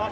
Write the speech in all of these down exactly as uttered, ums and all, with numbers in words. It's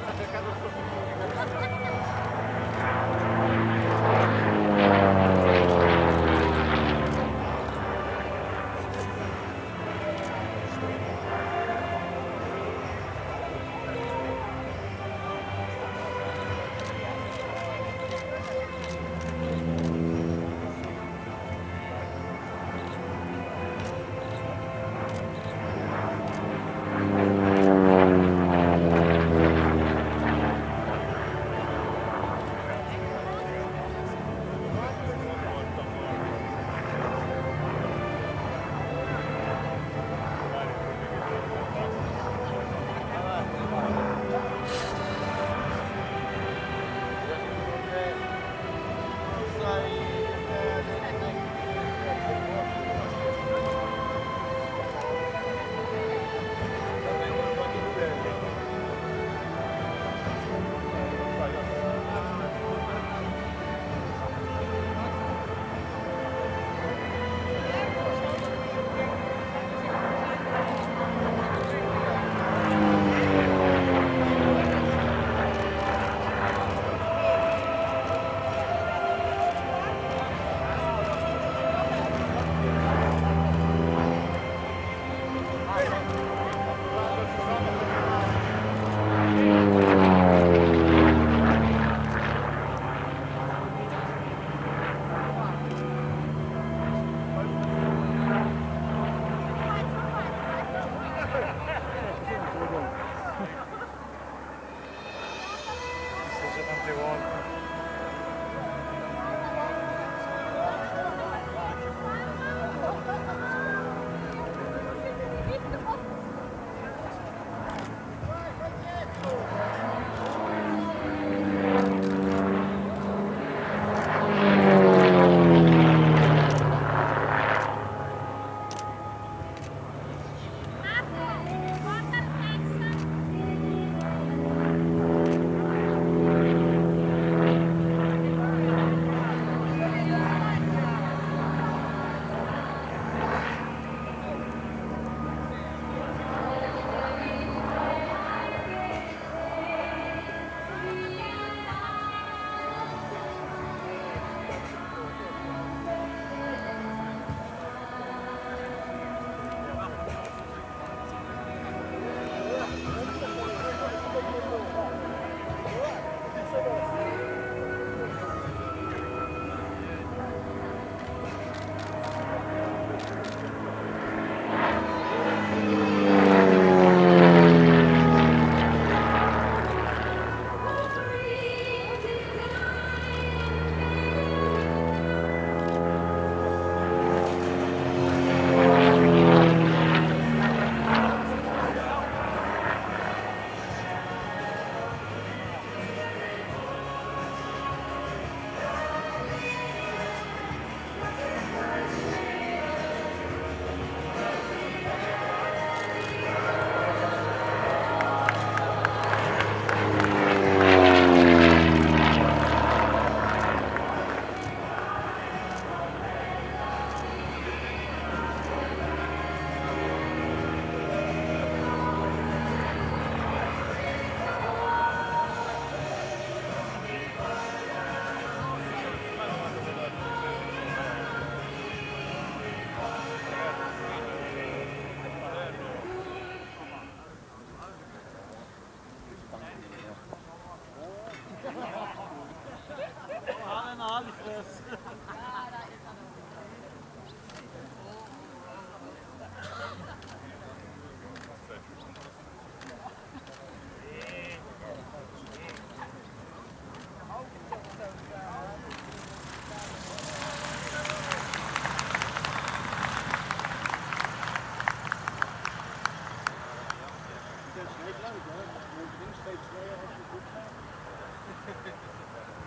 very hard to do that.